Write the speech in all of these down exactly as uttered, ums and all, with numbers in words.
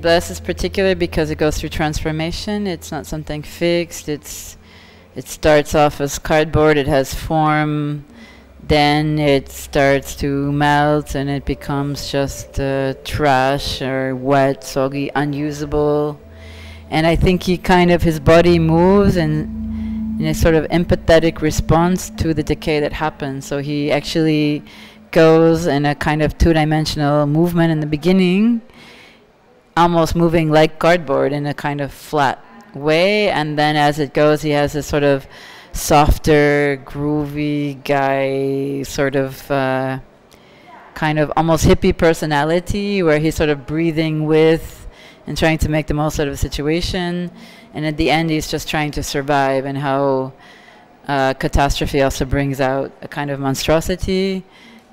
And blessed is particular because it goes through transformation. It's not something fixed. It's it starts off as cardboard. It has form. Then it starts to melt and it becomes just uh, trash or wet, soggy, unusable. And I think he kind of, his body moves and in a sort of empathetic response to the decay that happens. So he actually goes in a kind of two-dimensional movement in the beginning, almost moving like cardboard in a kind of flat way. And then as it goes, he has this sort of softer, groovy guy, sort of uh, kind of almost hippie personality, where he's sort of breathing with and trying to make the most out of the situation. And at the end, he's just trying to survive, and how uh, catastrophe also brings out a kind of monstrosity,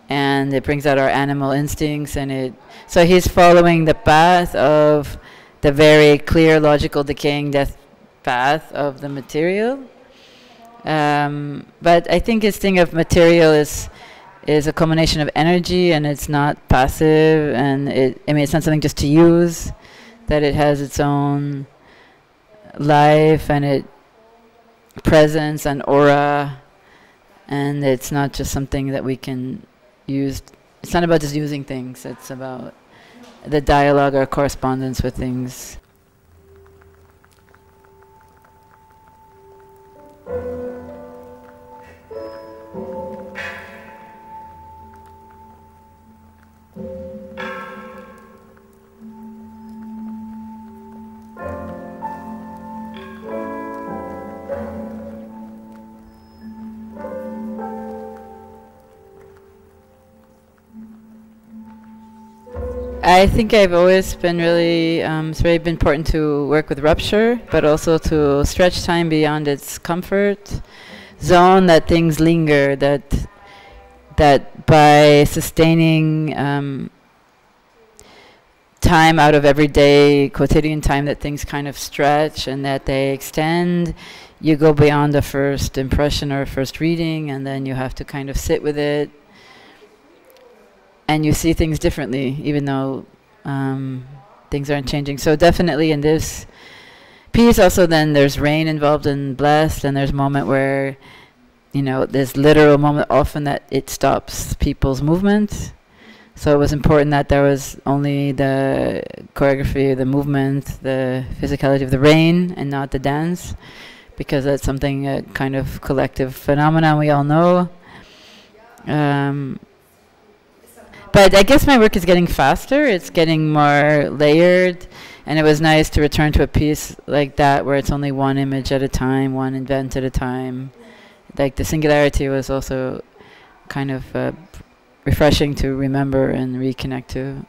and it brings out our animal instincts. And it so he's following the path of the very clear, logical, decaying death path of the material. Um, but I think his thing of material is is a combination of energy, and it's not passive, and it, I mean, it's not something just to use, that it has its own life and it presence and aura, and it's not just something that we can use. It's not about just using things, it's about the dialogue or correspondence with things. I think I've always been really, um, it's really been important to work with rupture, but also to stretch time beyond its comfort zone, that things linger, that that by sustaining um, time out of everyday, quotidian time, that things kind of stretch and that they extend. You go beyond the first impression or first reading, and then you have to kind of sit with it. And you see things differently, even though um, things aren't changing. So definitely in this piece, also then there's rain involved in Blessed, and there's a moment where, you know, there's literal moment often that it stops people's movement. So it was important that there was only the choreography, the movement, the physicality of the rain, and not the dance, because that's something, a kind of collective phenomenon we all know. Um, But I guess my work is getting faster, it's getting more layered, and it was nice to return to a piece like that where it's only one image at a time, one event at a time. Like the singularity was also kind of uh, refreshing to remember and reconnect to.